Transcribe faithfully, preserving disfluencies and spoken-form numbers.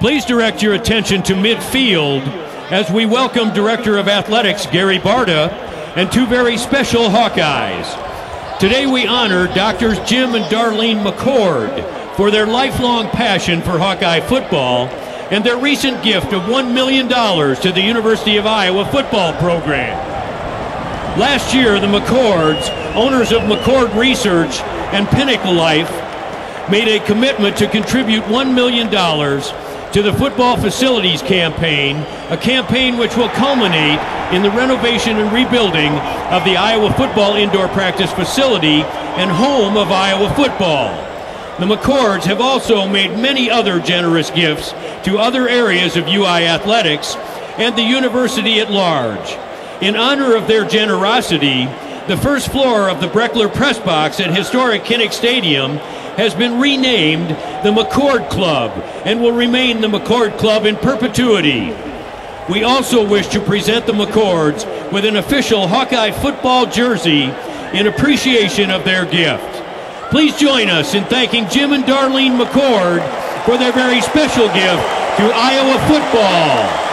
Please direct your attention to midfield as we welcome Director of Athletics Gary Barta and two very special Hawkeyes. Today we honor Doctors Jim and Darlene McCord for their lifelong passion for Hawkeye football and their recent gift of one million dollars to the University of Iowa football program. Last year, the McCords, owners of McCord Research and Pinnacle Life, made a commitment to contribute one million dollars to the Football Facilities Campaign, a campaign which will culminate in the renovation and rebuilding of the Iowa Football Indoor Practice Facility and home of Iowa football. The McCords have also made many other generous gifts to other areas of U I athletics and the university at large. In honor of their generosity, the first floor of the Brechler Press Box at historic Kinnick Stadium has been renamed the McCord Club and will remain the McCord Club in perpetuity. We also wish to present the McCords with an official Hawkeye football jersey in appreciation of their gift. Please join us in thanking Jim and Darlene McCord for their very special gift to Iowa football.